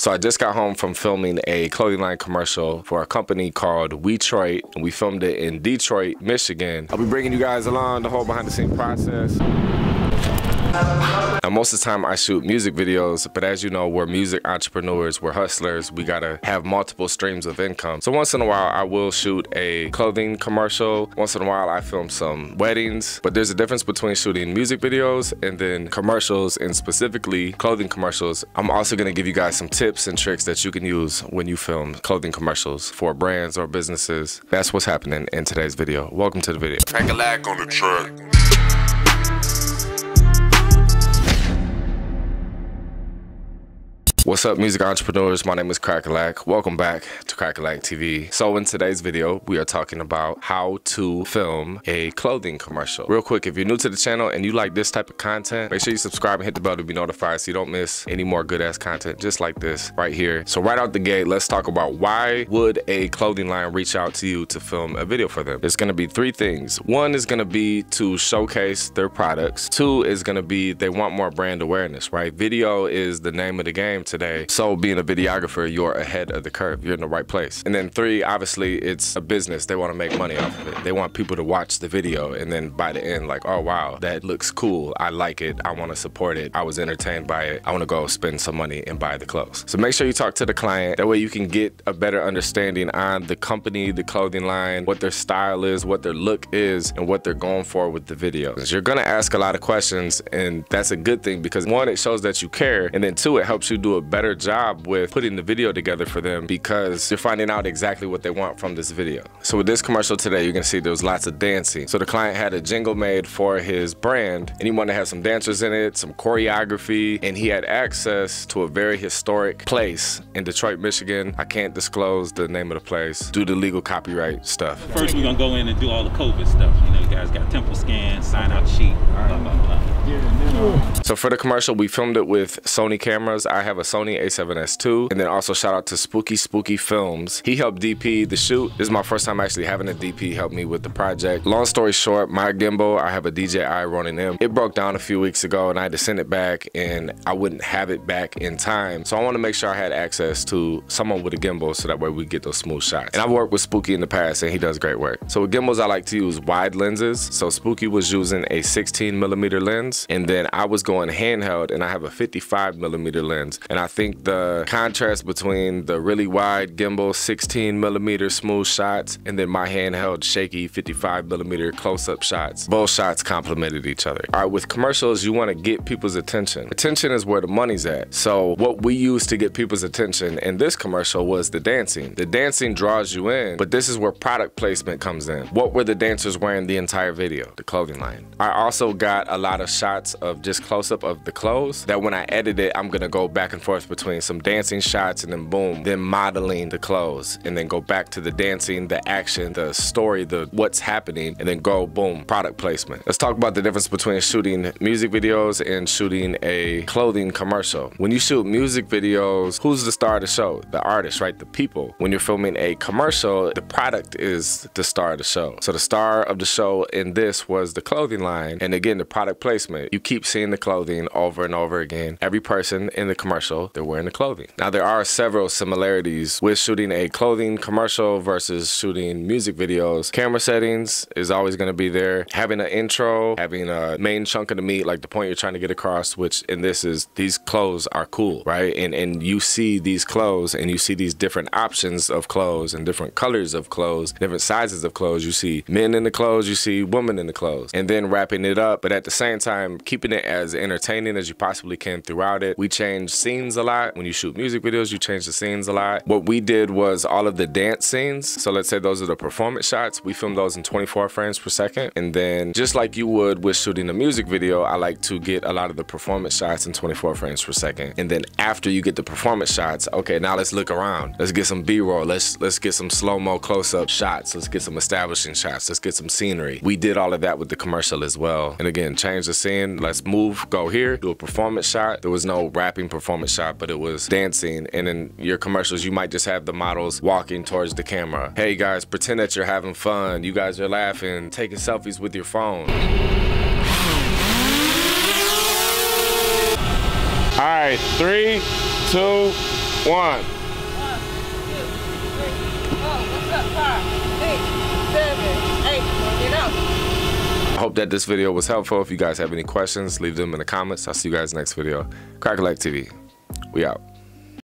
So I just got home from filming a clothing line commercial for a company called WeTroit, and we filmed it in Detroit, Michigan. I'll be bringing you guys along the whole behind the scenes process. Now, most of the time I shoot music videos, but as you know, we're music entrepreneurs, we're hustlers, we gotta have multiple streams of income. So once in a while I will shoot a clothing commercial, once in a while I film some weddings, but there's a difference between shooting music videos and then commercials, and specifically clothing commercials. I'm also gonna give you guys some tips and tricks that you can use when you film clothing commercials for brands or businesses. That's what's happening in today's video. Welcome to the video. Crackalack on the track. What's up, music entrepreneurs? My name is Crackalack. Welcome back to Crackalack TV. So in today's video, we are talking about how to film a clothing commercial. Real quick, if you're new to the channel and you like this type of content, make sure you subscribe and hit the bell to be notified so you don't miss any more good-ass content just like this right here. So right out the gate, let's talk about why would a clothing line reach out to you to film a video for them? There's gonna be three things. One is gonna be to showcase their products. Two is gonna be they want more brand awareness, right? Video is the name of the game today. So being a videographer, you're ahead of the curve. You're in the right place. And then three, obviously, it's a business. They want to make money off of it. They want people to watch the video. And then by the end, like, oh, wow, that looks cool. I like it. I want to support it. I was entertained by it. I want to go spend some money and buy the clothes. So make sure you talk to the client. That way you can get a better understanding on the company, the clothing line, what their style is, what their look is, and what they're going for with the video. You're going to ask a lot of questions, and that's a good thing because one, it shows that you care. And then two, it helps you do a better job with putting the video together for them because you're finding out exactly what they want from this video. So with this commercial today, you're gonna see there was lots of dancing. So the client had a jingle made for his brand and he wanted to have some dancers in it, some choreography, and he had access to a very historic place in Detroit, Michigan. I can't disclose the name of the place due to legal copyright stuff. First, we're gonna go in and do all the COVID stuff. You know, you guys got temple scan, sign out sheet, blah, blah, blah. So for the commercial, we filmed it with Sony cameras. I have a Sony A7S2, and then also shout out to Spooky Spooky Films. He helped DP the shoot. This is my first time actually having a DP help me with the project. Long story short, my gimbal, I have a DJI Ronin M. It broke down a few weeks ago and I had to send it back and I wouldn't have it back in time. So I want to make sure I had access to someone with a gimbal so that way we get those smooth shots. And I've worked with Spooky in the past and he does great work. So with gimbals, I like to use wide lenses. So Spooky was using a 16mm lens, and then I was going handheld and I have a 55mm lens. And I think the contrast between the really wide gimbal 16mm smooth shots and then my handheld shaky 55mm close-up shots, both shots complemented each other. All right, with commercials, you want to get people's attention. Attention is where the money's at. So what we use to get people's attention in this commercial was the dancing. The dancing draws you in, but this is where product placement comes in. What were the dancers wearing the entire video? The clothing line. I also got a lot of shots of just close-up of the clothes that when I edit it, I'm gonna go back and forth between some dancing shots and then boom, then modeling the clothes and then go back to the dancing, the action, the story, the what's happening, and then go boom, product placement. Let's talk about the difference between shooting music videos and shooting a clothing commercial. When you shoot music videos, who's the star of the show? The artist, right? The people. When you're filming a commercial, the product is the star of the show. So the star of the show in this was the clothing line, and again, the product placement. You keep seeing the clothing over and over again. Every person in the commercial, they're wearing the clothing. Now, there are several similarities with shooting a clothing commercial versus shooting music videos. Camera settings is always going to be there. Having an intro, having a main chunk of the meat, like the point you're trying to get across, which in this is these clothes are cool, right? And you see these clothes and you see these different options of clothes and different colors of clothes, different sizes of clothes. You see men in the clothes, you see women in the clothes, and then wrapping it up. But at the same time, keeping it as entertaining as you possibly can throughout it. We change scenes a lot. When you shoot music videos, you change the scenes a lot. What we did was all of the dance scenes. So let's say those are the performance shots. We filmed those in 24 frames per second. And then just like you would with shooting a music video, I like to get a lot of the performance shots in 24 frames per second. And then after you get the performance shots, okay, now let's look around. Let's get some B-roll. Let's get some slow-mo close-up shots. Let's get some establishing shots. Let's get some scenery. We did all of that with the commercial as well. And again, change the scene. Let's move, go here, do a performance shot. There was no rapping performance shot, but it was dancing. And in your commercials, you might just have the models walking towards the camera. Hey guys, pretend that you're having fun. You guys are laughing, taking selfies with your phone. All right, 3, 2, One. 1, 2, 3, 4. What's up? 5, 6, 7, 8. Get out. I hope that this video was helpful. If you guys have any questions, leave them in the comments. I'll see you guys next video. Crackalack TV. We out.